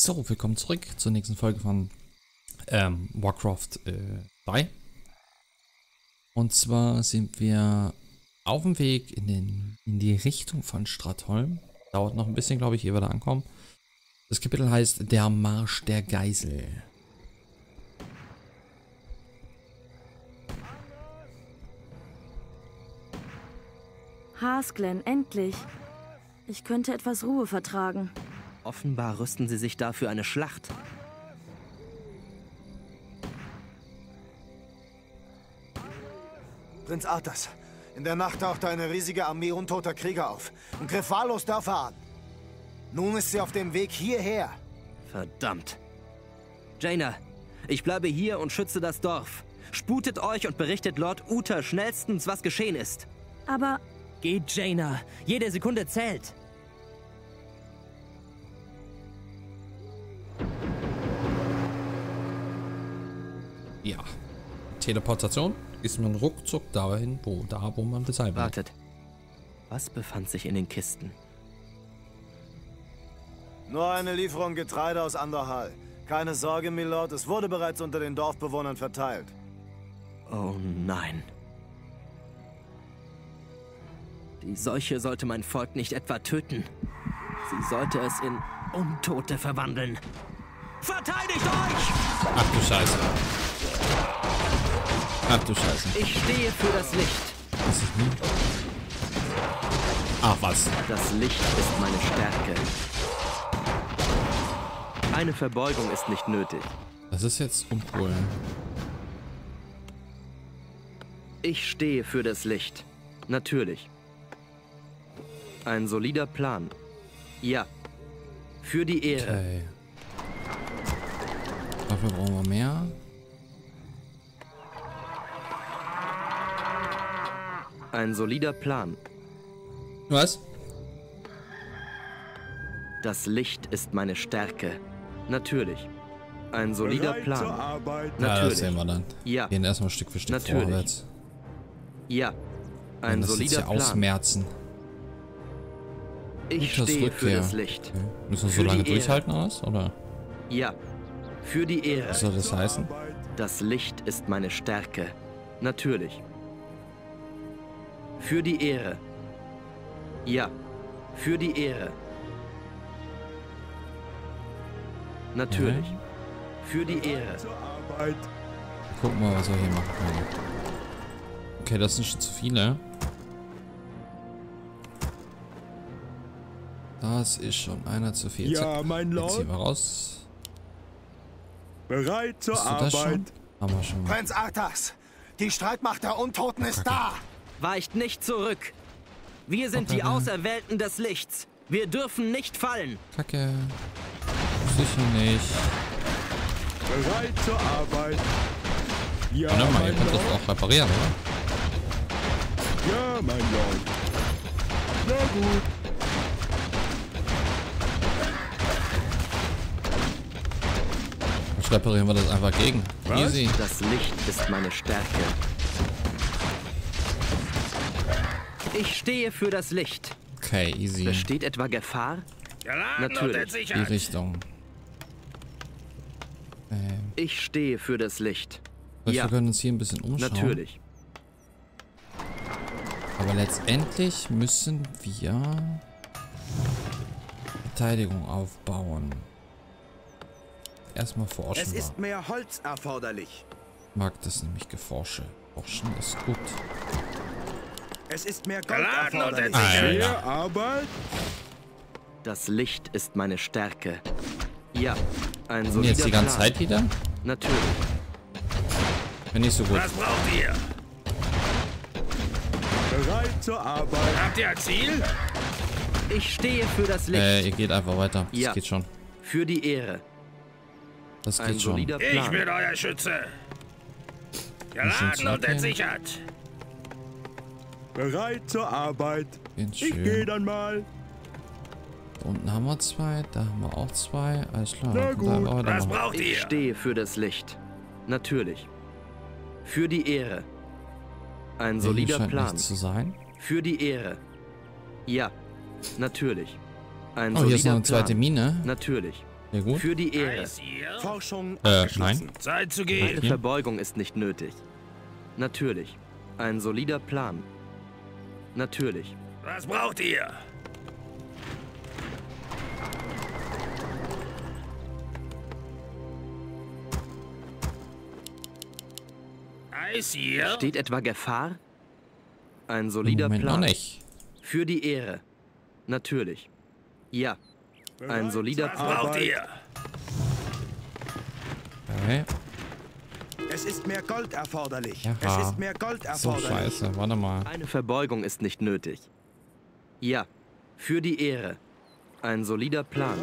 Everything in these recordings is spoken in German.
So, willkommen zurück zur nächsten Folge von Warcraft 3. Und zwar sind wir auf dem Weg in die Richtung von Stratholme. Dauert noch ein bisschen, glaube ich, ehe wir da ankommen. Das Kapitel heißt Der Marsch der Geißel. Hasglen, endlich. Ich könnte etwas Ruhe vertragen. Offenbar rüsten sie sich dafür eine Schlacht. Prinz Arthas, in der Nacht tauchte eine riesige Armee untoter Krieger auf und griff wahllos Dörfer an. Nun ist sie auf dem Weg hierher. Verdammt. Jaina, ich bleibe hier und schütze das Dorf. Sputet euch und berichtet Lord Uther schnellstens, was geschehen ist. Aber... Geht, Jaina. Jede Sekunde zählt. Ja. Teleportation ist man ruckzuck dahin, wo man bezahlt wird. Wartet. Was befand sich in den Kisten? Nur eine Lieferung Getreide aus Andorhal. Keine Sorge, Milord, es wurde bereits unter den Dorfbewohnern verteilt. Oh nein. Die Seuche sollte mein Volk nicht etwa töten. Sie sollte es in Untote verwandeln. Verteidigt euch! Ach du Scheiße. Ach du Scheiße. Ich stehe für das Licht. Das ist gut. Ach was. Das Licht ist meine Stärke. Eine Verbeugung ist nicht nötig. Das ist jetzt uncool. Ich stehe für das Licht. Natürlich. Ein solider Plan. Ja. Für die Ehre. Okay. Dafür brauchen wir mehr. Ein solider Plan. Was? Das Licht ist meine Stärke. Natürlich. Ein solider Plan. Natürlich. Ja, das sehen wir dann. Ja. Gehen erstmal Stück für Stück natürlich. Vorwärts. Ja. Ein das solider Plan. Ausmerzen. Ich stehe für das Licht. Okay. Müssen wir so lange durchhalten aus, oder? Ja, für die Ehre. Was soll das heißen? Das Licht ist meine Stärke. Natürlich. Für die Ehre. Ja, für die Ehre. Natürlich. Okay. Für die Ehre. Gucken wir mal, was wir hier machen können. Okay, das sind schon zu viele. Das ist schon einer zu viel. Ja, mein Lord. Jetzt ziehen wir raus. Bereit zur Arbeit. Schon? Haben wir schon. Prinz Arthas, die Streitmacht der Untoten ist da. Weicht nicht zurück. Wir sind die Auserwählten des Lichts. Wir dürfen nicht fallen. Kacke. Sicher nicht. Bereit zur Arbeit. Ja, warte mal, ihr könnt das auch reparieren, oder? Ja, mein Lord. Sehr gut. Reparieren wir das einfach gegen. Was? Easy. Das Licht ist meine Stärke. Ich stehe für das Licht. Okay, easy. Besteht etwa Gefahr? Natürlich. Die Richtung. Ich stehe für das Licht. Ja. Wir können uns hier ein bisschen umschauen. Natürlich. Aber letztendlich müssen wir Verteidigung aufbauen. Erstmal forschen. Es ist mehr Holz erforderlich. Ich mag das nämlich geforsche. Forschen ist gut. Es ist mehr Gold erforderlich. Alter. Arbeit. Das Licht ist meine Stärke. Ja, ein solider Plan. Jetzt die ganze Zeit wieder? Natürlich. Bin nicht so gut. Was braucht ihr? Bereit zur Arbeit. Habt ihr ein Ziel? Ich stehe für das Licht. Ihr geht einfach weiter. Das geht schon. Für die Ehre. Das geht schon. Ich bin euer Schütze. Geladen und entsichert. Bereit zur Arbeit. Ich gehe dann mal. Da unten haben wir zwei, da haben wir auch zwei. Alles klar. Na gut. Was braucht ihr? Ich stehe für das Licht. Natürlich. Für die Ehre. Ein solider Plan. Zu sein. Für die Ehre. Ja, natürlich. Ein solider Plan. Oh, hier ist noch eine zweite Mine. Natürlich. Sehr gut. Für die Ehre. Forschung nein. Zeit zu gehen. Eine Verbeugung ist nicht nötig. Natürlich. Ein solider Plan. Natürlich. Was braucht ihr? Eis hier? Steht etwa Gefahr? Ein solider Plan. Nicht. Für die Ehre. Natürlich. Ja. Ein solider Plan. Was braucht ihr? Okay. Es ist mehr Gold erforderlich. Ja. Es ist mehr Gold erforderlich. So scheiße, warte mal. Eine Verbeugung ist nicht nötig. Ja. Für die Ehre. Ein solider Plan.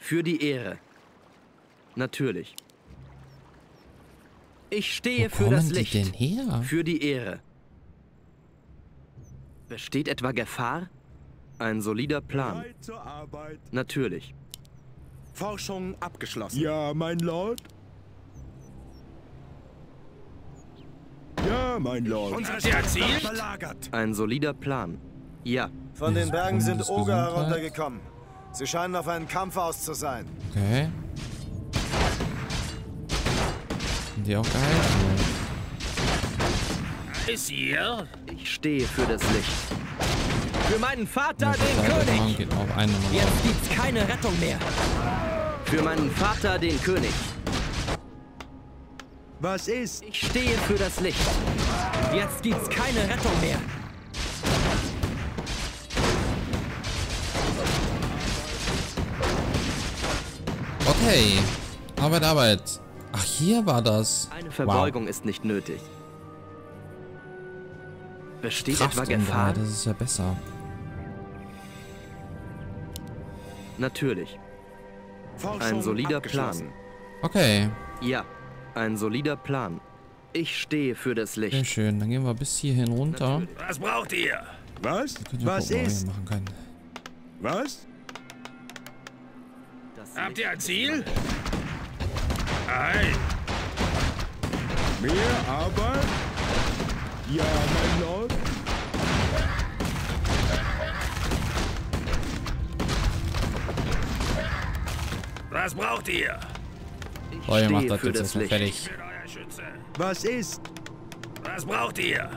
Für die Ehre. Natürlich. Ich stehe für das Licht. Wo kommen die denn her? Für die Ehre. Besteht etwa Gefahr? Ein solider Plan. Natürlich. Forschung abgeschlossen. Ja, mein Lord. Ja, mein Lord. Unser Ziel belagert. Ein solider Plan. Ja. Von den Bergen sind Oger heruntergekommen. Sie scheinen auf einen Kampf aus zu sein. Okay. Sind die auch geil? Ist hier? Ich stehe für das Licht. Für meinen Vater, den König. Geht auf einen Jetzt gibt's keine Rettung mehr. Für meinen Vater, den König. Was ist? Ich stehe für das Licht. Jetzt gibt's keine Rettung mehr. Okay. Arbeit, Arbeit. Ach, hier war das. Eine Verbeugung ist nicht nötig. Besteht etwa Gefahr? Das ist ja besser. Natürlich. Ein solider Plan. Okay. Ja, ein solider Plan. Ich stehe für das Licht. Sehr schön, dann gehen wir bis hierhin runter. Natürlich. Was braucht ihr? Was? Was ist? Was? Habt ihr ein Ziel? Nein. Mehr Arbeit? Ja, mein Lord. Was braucht ihr? Oh, ihr macht das jetzt erstmal fertig. Was ist? Was braucht ihr?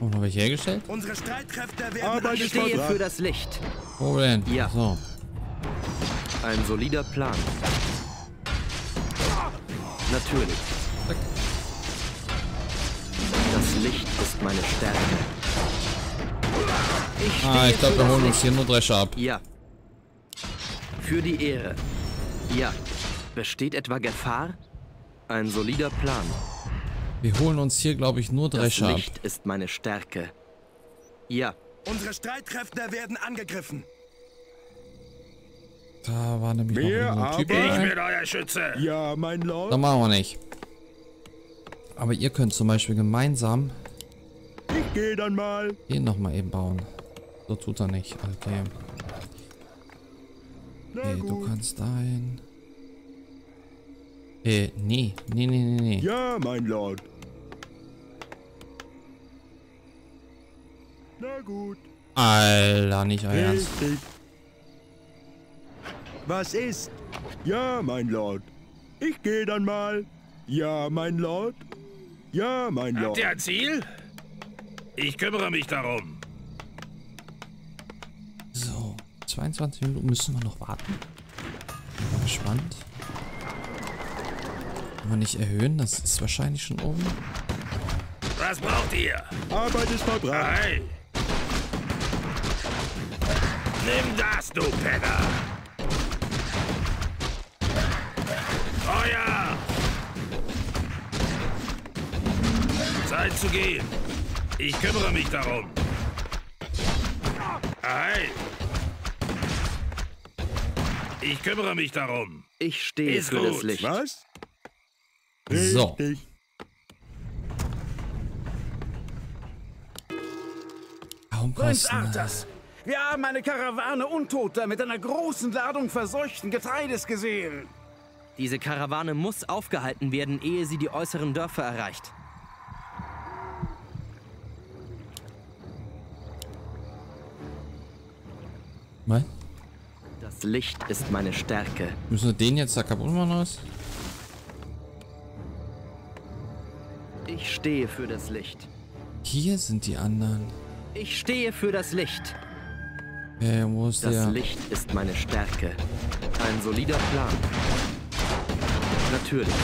Und habe ich hergestellt? Unsere Streitkräfte werden stehe für das Licht. Wo denn? Ja. So. Ein solider Plan. Natürlich. Das Licht ist meine Stärke. Ich glaube, wir holen uns hier nur Drescher ab. Ja. Für die Ehre. Ja. Besteht etwa Gefahr? Ein solider Plan. Wir holen uns hier, glaube ich, nur Drescher ab. Das Licht ist meine Stärke. Ja. Unsere Streitkräfte werden angegriffen. Da war nämlich noch ein Typ. Ich bin euer Schütze. Ja, mein Lord. Da machen wir nicht. Aber ihr könnt zum Beispiel gemeinsam. Ich gehe dann mal. Den nochmal eben bauen. So tut er nicht. Okay. Hey, du kannst dahin. Nee. Nee. Ja, mein Lord. Na gut. Alter, nicht euer Ernst. Was ist? Ja, mein Lord. Ich gehe dann mal. Ja, mein Lord. Ja, mein Lord. Habt ihr ein Ziel? Ich kümmere mich darum. So, 22 Minuten müssen wir noch warten. Bin mal gespannt. Kann man nicht erhöhen, das ist wahrscheinlich schon oben. Was braucht ihr? Arbeit ist verbraucht. Hey. Nimm das, du Penner. Feuer! Zeit zu gehen. Ich kümmere mich darum. Ei. Ich kümmere mich darum. Ich stehe für das Licht. Was? So. Prinz Arthas, wir haben eine Karawane Untoter mit einer großen Ladung verseuchten Getreides gesehen. Diese Karawane muss aufgehalten werden, ehe sie die äußeren Dörfer erreicht. Nein? Das Licht ist meine Stärke. Müssen wir den jetzt da kaputt machen, oder? Ich stehe für das Licht. Hier sind die anderen. Ich stehe für das Licht. Hey, wo ist der? Das Licht ist meine Stärke. Ein solider Plan. Natürlich.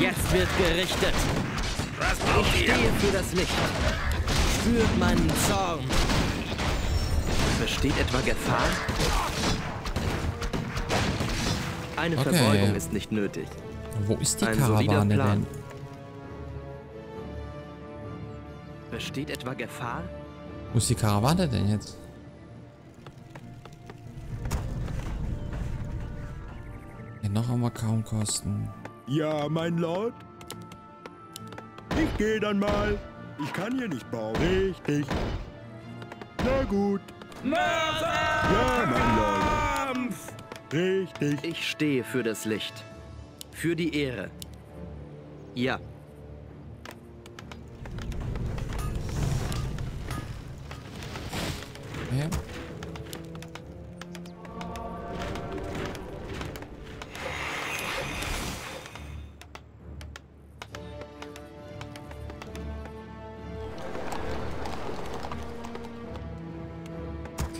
Jetzt wird gerichtet. Ich stehe für das Licht. Spürt meinen Zorn. Besteht etwa Gefahr? Eine Verbeugung ist nicht nötig. Wo ist die Karawane denn? Besteht etwa Gefahr? Wo ist die Karawane denn jetzt? Ja, noch einmal kaum kosten. Ja, mein Lord. Ich gehe dann mal. Ich kann hier nicht bauen. Richtig. Na gut. Ja, mein Lord. Richtig. Ich stehe für das Licht. Für die Ehre. Ja. Ja.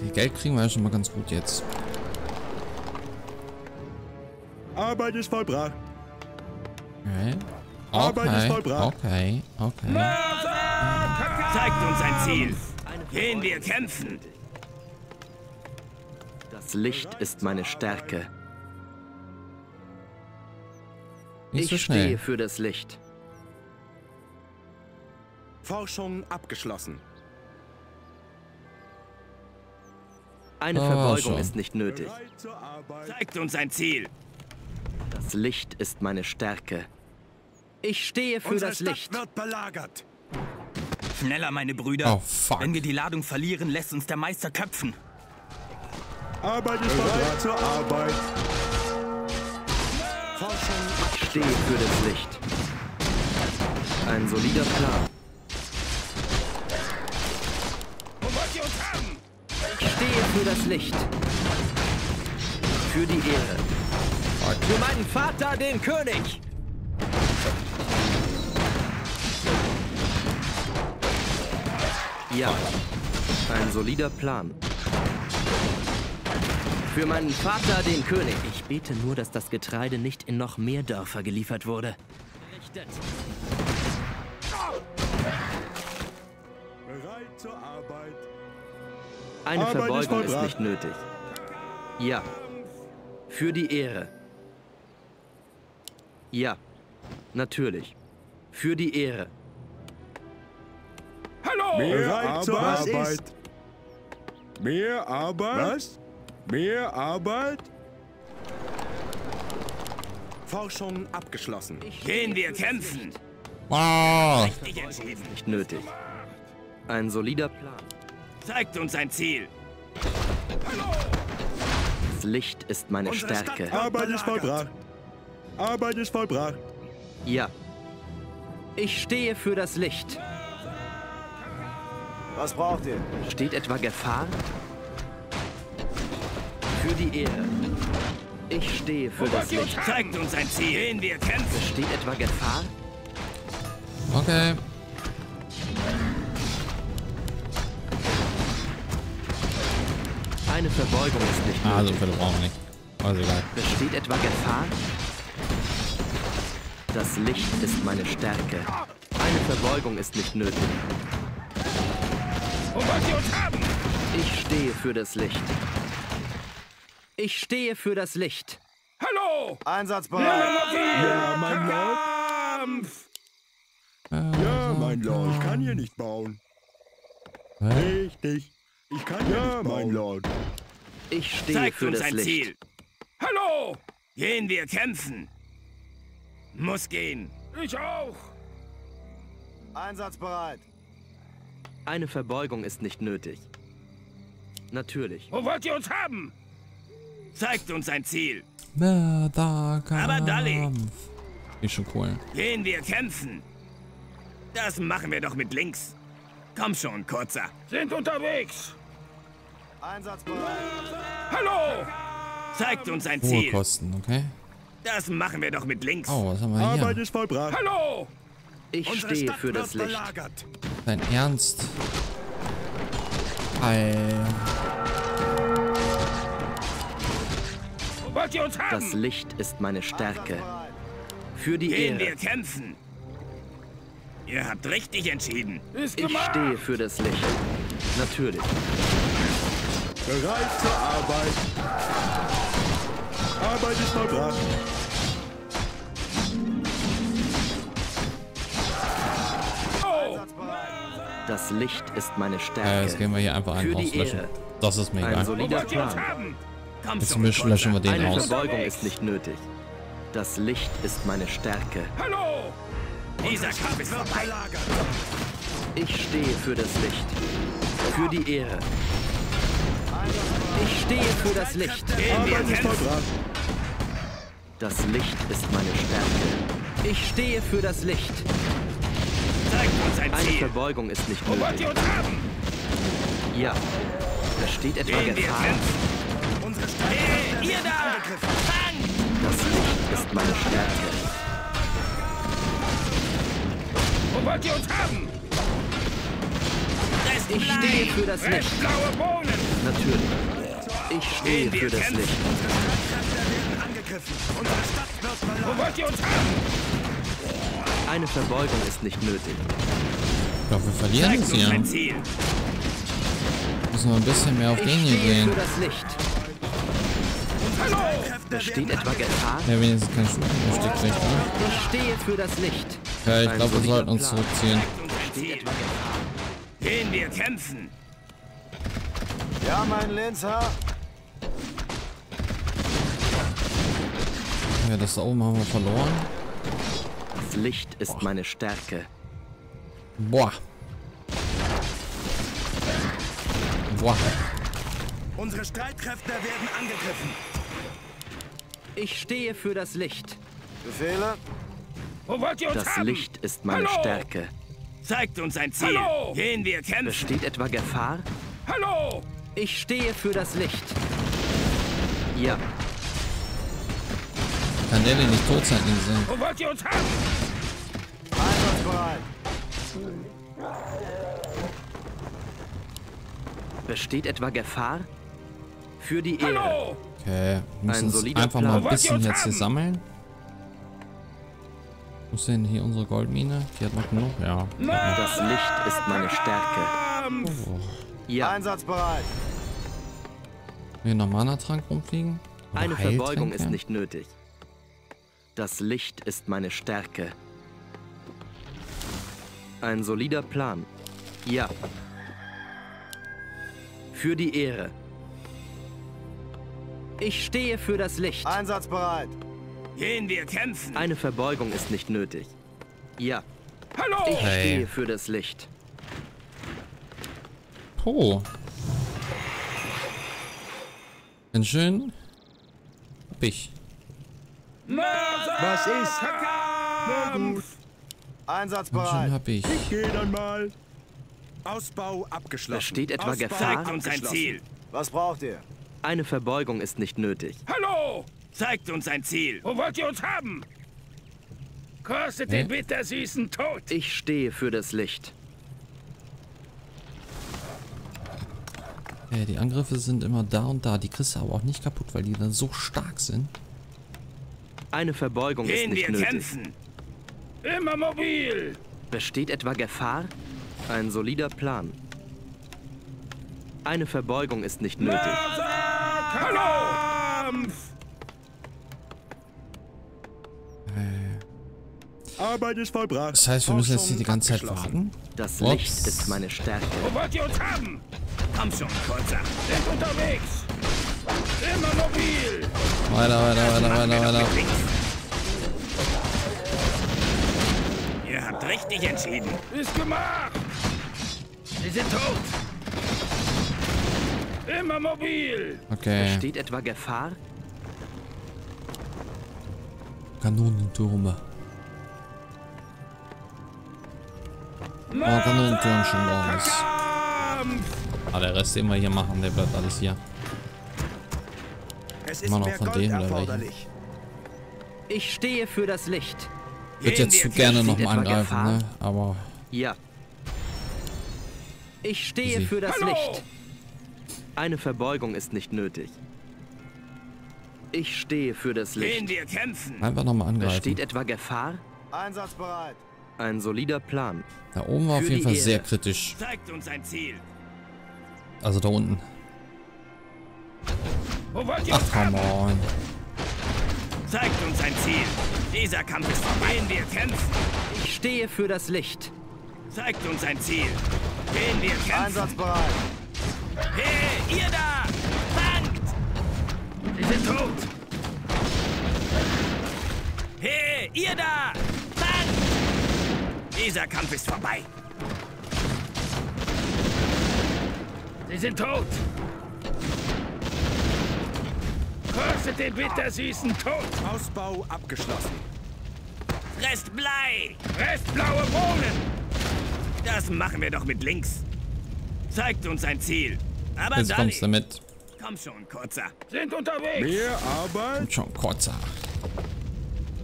Okay, Geld kriegen wir ja schon mal ganz gut jetzt. Arbeit ist vollbracht. Okay. Okay. Arbeit ist vollbracht. Okay, okay. Zeigt uns ein Ziel. Gehen wir kämpfen. Das Licht ist meine Stärke. Nicht so schnell. Ich stehe für das Licht. Forschung abgeschlossen. Eine Verbeugung ist nicht nötig. Zeigt uns ein Ziel. Das Licht ist meine Stärke. Ich stehe für das Licht. Unsere Stadt wird belagert. Schneller, meine Brüder. Oh, fuck. Wenn wir die Ladung verlieren, lässt uns der Meister köpfen. Arbeit ist bereit zur Arbeit. Forschung. Ich stehe für das Licht. Ein solider Plan. Wo wollt ihr uns haben? Ich stehe für das Licht. Für die Ehre. Für meinen Vater, den König. Ja, ein solider Plan. Für meinen Vater, den König. Ich bete nur, dass das Getreide nicht in noch mehr Dörfer geliefert wurde. Richtet. Bereit zur Arbeit. Eine Verbeugung ist nicht nötig. Ja. Für die Ehre. Ja. Natürlich. Für die Ehre. Hallo! Mehr Arbeit. Mehr Arbeit? Was? Mehr Arbeit? Forschung abgeschlossen. Gehen wir kämpfen! Wow! Nicht nötig. Ein solider Plan. Zeigt uns ein Ziel! Hallo! Das Licht ist meine Stärke. Arbeit ist vollbracht. Arbeit ist vollbracht. Ja. Ich stehe für das Licht. Was braucht ihr? Steht etwa Gefahr? Für die Ehre. Ich stehe für das Licht. Zeigt uns ein Ziel. Gehen wir kämpfen. Steht etwa Gefahr? Okay. Eine Verbeugung ist nicht nötig. Also brauchen wir nicht. Also egal. Besteht etwa Gefahr? Das Licht ist meine Stärke. Eine Verbeugung ist nicht nötig. Ich stehe für das Licht. Ich stehe für das Licht. Hallo! Einsatzbereit. Ja, mein Lord. Ja, mein Lord. Ich kann hier nicht bauen. Richtig. Ich kann hier nicht bauen. Mein Lord. Ich stehe für das Licht. Zeigt uns ein Ziel. Hallo! Gehen wir kämpfen. Muss gehen. Ich auch. Einsatzbereit. Eine Verbeugung ist nicht nötig. Natürlich. Wo wollt ihr uns haben? Zeigt uns ein Ziel. Na, da aber Dalli. Ist schon cool. Gehen wir kämpfen. Das machen wir doch mit links. Komm schon, Kurzer. Sind unterwegs. Einsatzbereit. Hallo! Zeigt uns ein Ziel. Hohe Kosten, okay. Das machen wir doch mit links. Oh, was haben wir hier? Arbeit ist vollbracht. Hallo! Ich stehe für das Licht. Dein Ernst? Alter. Wollt ihr uns haben? Das Licht ist meine Stärke. Für die Ehre. Gehen wir kämpfen. Ihr habt richtig entschieden. Ich stehe für das Licht. Natürlich. Bereit zur Arbeit. Arbeit ist vollbracht. Das Licht ist meine Stärke. Jetzt gehen wir hier einfach einen auslöschen. Das ist mega. Ein solider Plan. Jetzt löschen wir den aus. Eine Verbeugung ist nicht nötig. Das Licht ist meine Stärke. Hallo! Dieser Kampf ist vorbei. Ich stehe für das Licht. Für die Ehre. Ich stehe für das Licht. Das Licht ist meine Stärke. Ich stehe für das Licht. Eine Verbeugung ist nicht nötig. Ja, da steht etwa Gefahr. Ihr da! Das Licht ist meine Stärke. Wo wollt ihr uns haben? Ich stehe für das Licht. Natürlich. Ich stehe für das Licht. Wo wollt ihr uns haben? Eine Verbeugung ist nicht nötig. Ich glaube, wir verlieren es hier. Müssen wir ein bisschen mehr auf den hier gehen. Da steht etwa Gefahr. Ja, wenigstens kein Stück recht, ne? Ich stehe für das Licht. Ja, ich glaube, wir sollten uns zurückziehen. Gehen wir kämpfen. Ja, mein Lenzer. Ja, das da oben haben wir verloren. Licht ist meine Stärke. Boah. Boah. Unsere Streitkräfte werden angegriffen. Ich stehe für das Licht. Befehle? Wo wollt ihr uns das haben? Licht ist meine Hallo. Stärke. Zeigt uns ein Ziel. Hallo. Gehen wir kämpfen. Besteht etwa Gefahr? Hallo. Ich stehe für das Licht. Ja. Kann der denn nicht tot sein, den Sinn? Wo wollt ihr uns haben? Besteht etwa Gefahr? Für die Ehre. Okay, wir müssen uns einfach mal ein bisschen jetzt hier sammeln. Wo ist denn hier unsere Goldmine? Die hat noch genug, ja. Das Licht ist meine Stärke. Oh. Ja. Einsatzbereit. Hier noch Mana-Trank rumfliegen? Oder eine Verbeugung ist nicht nötig. Das Licht ist meine Stärke. Ein solider Plan. Ja. Für die Ehre. Ich stehe für das Licht. Einsatzbereit. Gehen wir kämpfen. Eine Verbeugung ist nicht nötig. Ja. Hallo. Ich stehe für das Licht. Oh. Ganz schön. Hab ich. Was ist? Na gut. Einsatzbereit. Hab ich. Ich gehe dann mal. Ausbau abgeschlossen. Da steht etwa Gefahr. Zeigt uns ein Ziel. Was braucht ihr? Eine Verbeugung ist nicht nötig. Hallo! Zeigt uns ein Ziel. Wo wollt ihr uns haben? Kostet den bittersüßen Tod. Ich stehe für das Licht. Die Angriffe sind immer da und da. Die kriegst du aber auch nicht kaputt, weil die dann so stark sind. Eine Verbeugung ist nicht nötig. Kämpfen. Immer mobil. Besteht etwa Gefahr? Ein solider Plan. Eine Verbeugung ist nicht nötig. Arbeit ist vollbracht. Das heißt, wir müssen jetzt hier die ganze Zeit warten. Das Licht ist meine Stärke. Wo wollt ihr uns haben? Komm schon, Kurzer. Sind unterwegs. Immer mobil. Weiter. Ihr habt richtig entschieden. Ist gemacht. Sie sind tot. Immer mobil. Okay. Besteht etwa Gefahr? Kanonentürme. Morgan und Körnchen raus. Ah, der Rest, den wir hier machen, der bleibt alles hier. Es ist immer noch von dem oder welchen. Ich stehe für das Licht. Ich würde jetzt zu gerne nochmal angreifen, ne? Aber. Ja. Ich stehe für das Licht. Eine Verbeugung ist nicht nötig. Ich stehe für das Licht. Gehen wir kämpfen. Einfach nochmal angreifen. Besteht etwa Gefahr? Einsatzbereit. Ein solider Plan. Da oben war auf jeden Fall sehr kritisch. Zeigt uns ein Ziel. Also da unten. Ach, come on. Zeigt uns ein Ziel. Dieser Kampf ist vorbei. Gehen wir kämpfen. Ich stehe für das Licht. Zeigt uns ein Ziel. Gehen wir kämpfen. Einsatzbereit. Hey, ihr da! Fangt! Wir sind tot! Hey, ihr da! Fangt! Dieser Kampf ist vorbei! Sie sind tot! Kostet den bittersüßen Tod! Ausbau abgeschlossen. Fresst Blei! Fresst blaue Bohnen! Das machen wir doch mit links. Zeigt uns ein Ziel. Aber jetzt kommst du damit. Komm schon, Kurzer. Sind unterwegs. Mehr Arbeit. Komm schon, Kurzer.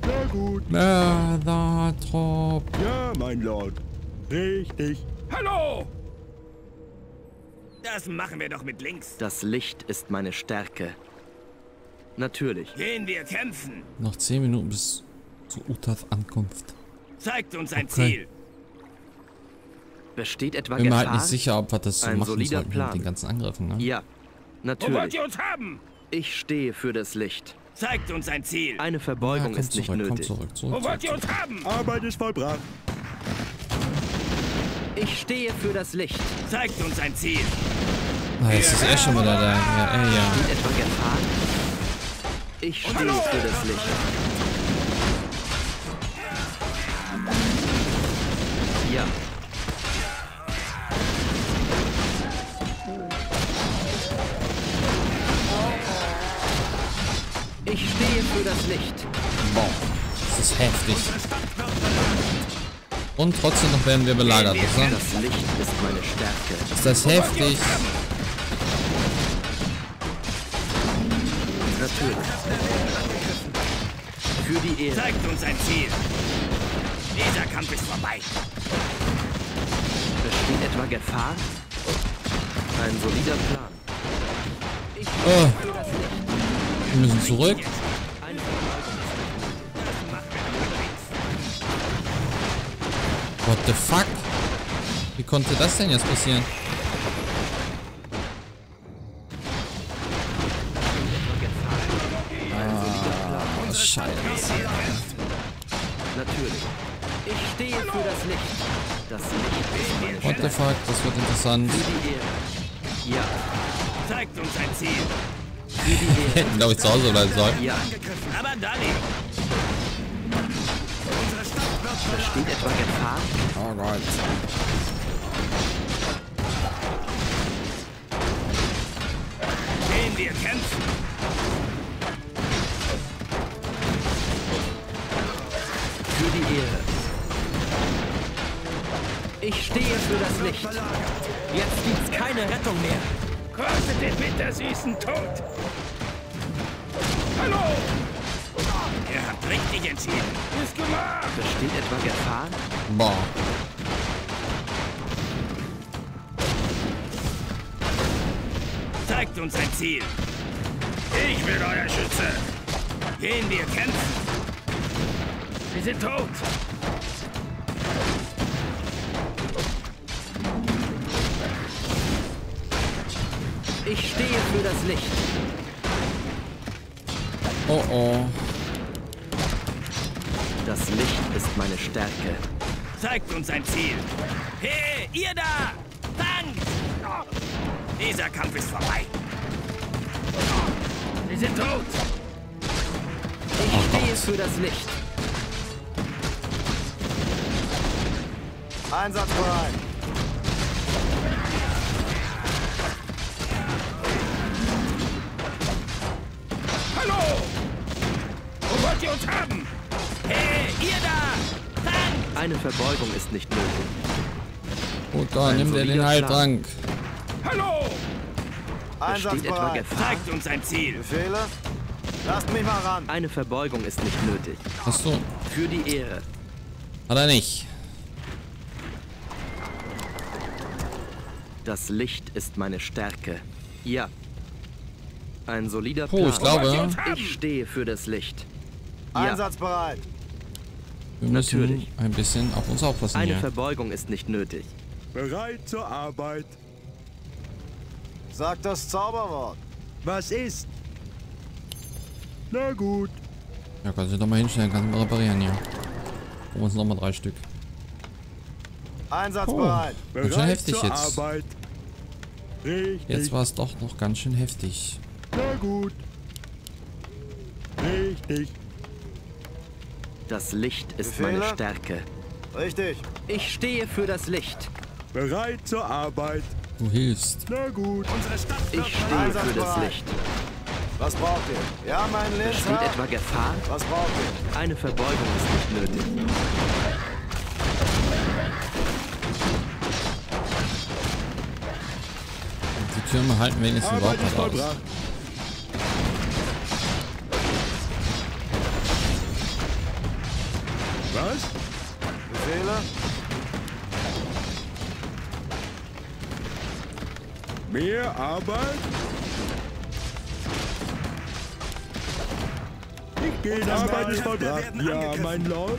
Sehr gut. Mördertrupp. Ja, mein Lord. Richtig. Hallo. Das machen wir doch mit links. Das Licht ist meine Stärke. Natürlich. Gehen wir kämpfen. Noch 10 Minuten bis zu Uthas Ankunft. Zeigt uns ein Ziel. Besteht etwa Gefahr? Ich bin mir halt nicht sicher, ob wir das so machen sollten mit den ganzen Angriffen, ne? Ja, natürlich. Wo wollt ihr uns haben? Ich stehe für das Licht. Zeigt uns ein Ziel. Eine Verbeugung ist nicht nötig. Wo wollt ihr uns haben? Arbeit ist vollbracht. Ich stehe für das Licht. Zeigt uns ein Ziel. Na, jetzt ist er schon wieder da. Ja, ja. Besteht etwa Gefahr? Ich stehe für das Licht. Ja. Ich stehe für das Licht. Wow, das ist heftig. Und trotzdem noch werden wir belagert, oder? Das Licht ist meine Stärke. Ist das heftig? Natürlich. Für die Ehre. Zeigt uns ein Ziel. Dieser Kampf ist vorbei. Besteht etwa Gefahr? Ein solider Plan. Ich stehe für das Licht. Wir müssen zurück. What the fuck? Wie konnte das denn jetzt passieren? Ah, Scheiße. Natürlich. Ich stehe für das Licht. Das Licht. What the fuck? Das wird interessant. Ja. Zeigt uns ein Ziel. Wir hätten, glaube ich, zu Hause bleiben sollen. Ja. Aber unsere Stadt wird versteht etwa Gefahr? Oh Gott. Gehen wir kämpfen. Für die Ehre. Ich stehe für das Licht. Jetzt gibt's keine Rettung mehr. Kostet den bittersüßen Tod. Hallo! Ihr habt richtig entschieden. Ist gemacht! Besteht etwa Gefahr? Boah. Zeigt uns ein Ziel. Ich bin euer Schütze. Gehen wir kämpfen. Wir sind tot. Ich stehe für das Licht. Oh oh. Das Licht ist meine Stärke. Zeigt uns ein Ziel. Hey, ihr da! Fangt! Oh. Dieser Kampf ist vorbei. Oh. Wir sind tot. Ich stehe für das Licht. Einsatzbereit. Ihr uns haben. Hey, ihr da! Tank! Eine Verbeugung ist nicht nötig. Gut, da nimmt er den Heiltrank. Hallo! Besteht etwa Gefahr? Zeigt uns ein Ziel. Befehle? Lasst mich mal ran. Eine Verbeugung ist nicht nötig. Ach so. Für die Ehre. Hat er nicht. Das Licht ist meine Stärke. Ja. Ein solider Plan. Oh, ich glaube. Ich stehe für das Licht. Ja. Einsatzbereit. Wir müssen natürlich ein bisschen auf uns aufpassen. Eine hier. Verbeugung ist nicht nötig. Bereit zur Arbeit. Sag das Zauberwort. Was ist? Na gut. Ja, kannst du doch mal hinstellen, kannst du mal reparieren hier. Holen uns nochmal 3 Stück. Einsatzbereit. Oh, ganz schön heftig jetzt. Jetzt war es doch noch ganz schön heftig. Na gut. Richtig. Das Licht ist meine Stärke. Richtig. Ich stehe für das Licht. Bereit zur Arbeit. Du hilfst. Na gut. Ich stehe für das Licht. Was braucht ihr? Ja, mein Licht. Besteht etwa Gefahr? Was braucht ihr? Eine Verbeugung ist nicht nötig. Die Türme halten wenigstens Warcraft aus. Was? Befehle? Mehr Arbeit? Ich gehe in Arbeit ist voll dran. Ja, mein Lord.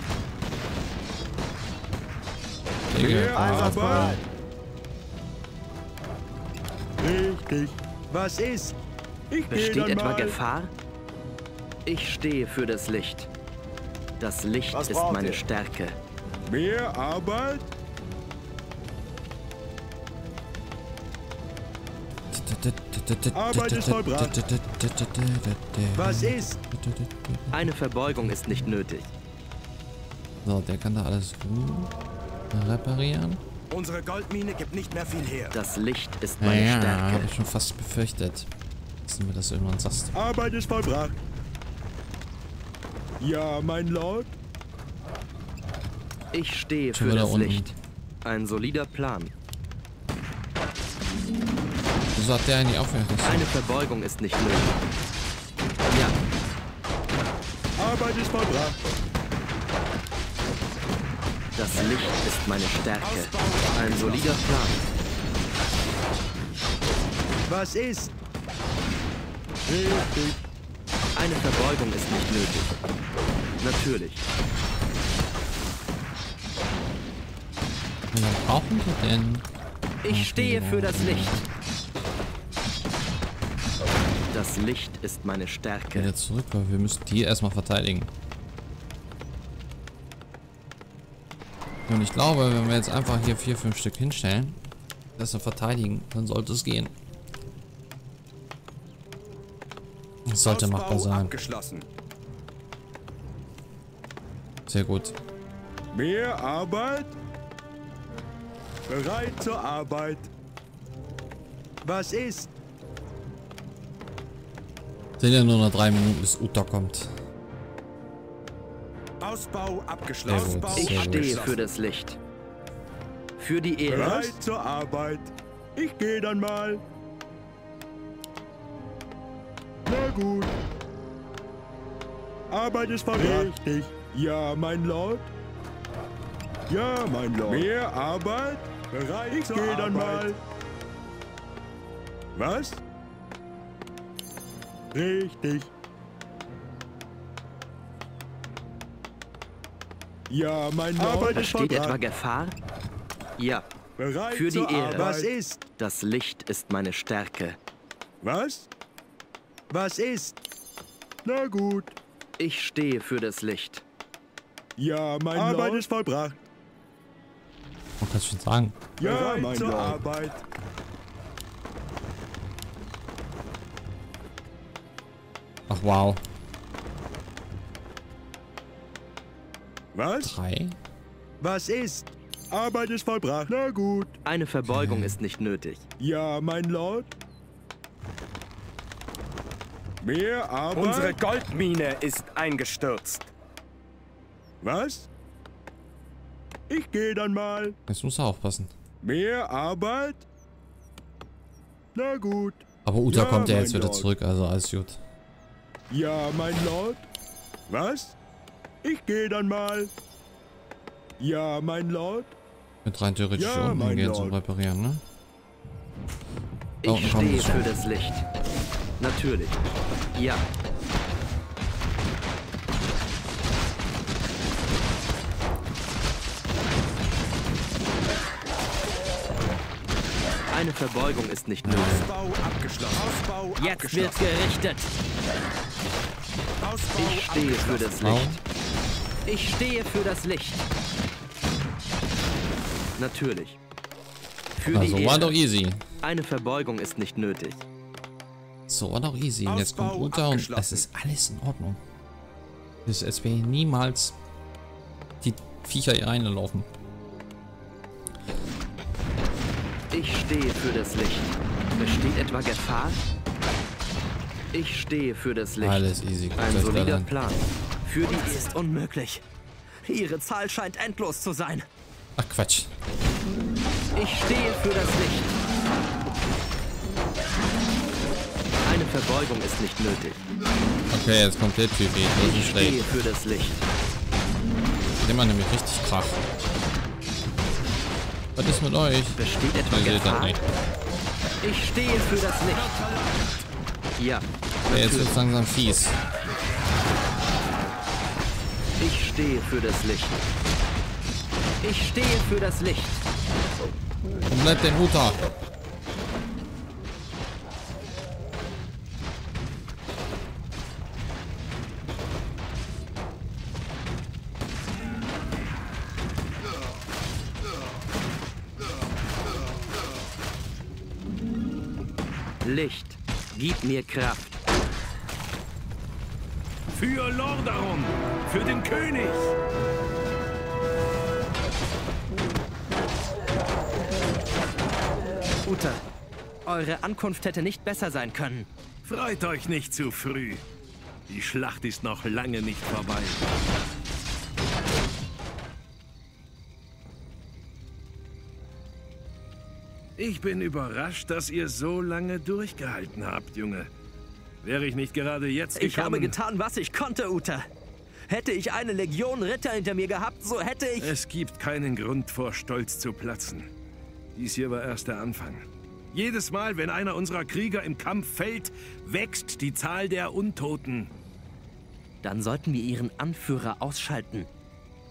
Mehr Arbeit? Richtig. Was ist? Ich Besteht etwa Gefahr? Ich stehe für das Licht. Das Licht ist meine Stärke. Mehr Arbeit? Arbeit ist vollbracht. Was ist? Eine Verbeugung ist nicht nötig. So, der kann da alles gut reparieren. Unsere Goldmine gibt nicht mehr viel her. Das Licht ist meine Stärke. Habe ich schon fast befürchtet, dass du mir das irgendwann sagst. Arbeit ist vollbracht. Ja, mein Lord. Ich stehe für das Licht. Ein solider Plan. Wieso hat der eigentlich aufgehört? Eine Verbeugung ist nicht nötig. Ja. Arbeit ist vollbracht. Das Licht ist meine Stärke. Ein solider Plan. Was ist? Richtig. Eine Verbeugung ist nicht nötig. Natürlich. Was brauchen wir denn? Ich stehe für das Licht. Das Licht ist meine Stärke. Wieder zurück, weil wir müssen die erstmal verteidigen. Und ich glaube, wenn wir jetzt einfach hier 4, 5 Stück hinstellen, das wir verteidigen, dann sollte es gehen. Das sollte machbar sein. Sehr gut. Mehr Arbeit? Bereit zur Arbeit. Was ist? Sind ja nur noch 3 Minuten, bis Uther kommt. Ausbau abgeschlossen. Ich stehe für das Licht. Für die Ehre. Bereit zur Arbeit. Ich gehe dann mal. Na gut. Arbeit ist verrichtet. Richtig. Ja, mein Lord. Ja, mein Lord. Mehr Arbeit. Bereit ich gehe dann mal. Was? Richtig. Ja, mein Lord. Besteht etwa Gefahr? Ja. Bereit für die Ehre. Was ist? Das Licht ist meine Stärke. Was? Was ist? Na gut. Ich stehe für das Licht. Ja, mein Lord. Arbeit ist vollbracht. Man kann es schon sagen. Ja, bereit mein Lord. Arbeit. Ach, wow. Was? 3? Was ist? Arbeit ist vollbracht. Na gut. Eine Verbeugung ist nicht nötig. Ja, mein Lord. Mehr Arbeit? Unsere Goldmine ist eingestürzt. Was? Ich gehe dann mal. Jetzt muss er aufpassen. Mehr Arbeit? Na gut. Aber Uther kommt ja jetzt wieder zurück, also alles gut. Ja, mein Lord. Was? Ich gehe dann mal. Ja, mein Lord. Mit rein theoretisch unten gehen zum Reparieren, ne? Oh, ich stehe für das Licht. Natürlich. Ja. Eine Verbeugung ist nicht nötig. Ausbau abgeschlossen. Ausbau jetzt abgeschlossen. Wird gerichtet. Ausbau ich stehe für das Licht. Ich stehe für das Licht. Natürlich. Für also die war Ehre. Doch easy. Eine Verbeugung ist nicht nötig. So war doch easy. Und jetzt kommt Uther und das ist alles in Ordnung. Es werden niemals die Viecher hier reinlaufen. Ich stehe für das Licht. Besteht etwa Gefahr? Ich stehe für das Licht. Alles easy. Ein solider Plan. Für die ist unmöglich. Ihre Zahl scheint endlos zu sein. Ach Quatsch. Ich stehe für das Licht. Eine Verbeugung ist nicht nötig. Okay, jetzt kommt der Typ. Ich stehe für das Licht. Immer nämlich richtig Krach. Was ist mit euch? Besteht etwa Gefahr? Ich stehe für das Licht. Ja. Okay, jetzt wird's langsam fies. Ich stehe für das Licht. Ich stehe für das Licht. Und bleibt der Uther. Licht, gib mir Kraft. Für Lordaeron, für den König. Uther, eure Ankunft hätte nicht besser sein können. Freut euch nicht zu früh. Die Schlacht ist noch lange nicht vorbei. Ich bin überrascht, dass ihr so lange durchgehalten habt, Junge. Wäre ich nicht gerade jetzt gekommen... Ich habe getan, was ich konnte, Uther. Hätte ich eine Legion Ritter hinter mir gehabt, so hätte ich... Es gibt keinen Grund, vor Stolz zu platzen. Dies hier war erst der Anfang. Jedes Mal, wenn einer unserer Krieger im Kampf fällt, wächst die Zahl der Untoten. Dann sollten wir ihren Anführer ausschalten.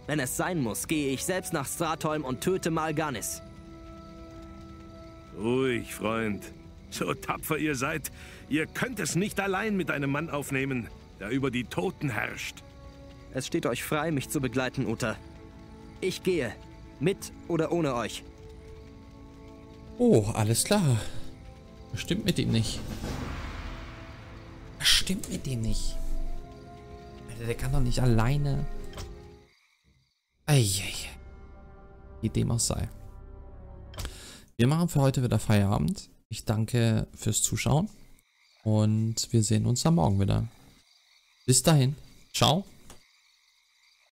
Wenn es sein muss, gehe ich selbst nach Stratholme und töte Malganis. Ruhig, Freund. So tapfer ihr seid, ihr könnt es nicht allein mit einem Mann aufnehmen, der über die Toten herrscht. Es steht euch frei, mich zu begleiten, Uther. Ich gehe, mit oder ohne euch. Oh, alles klar. Das stimmt mit ihm nicht. Das stimmt mit ihm nicht. Alter, der kann doch nicht alleine. Eieiei. Wie dem auch sei. Wir machen für heute wieder Feierabend. Ich danke fürs Zuschauen und wir sehen uns dann morgen wieder. Bis dahin. Ciao.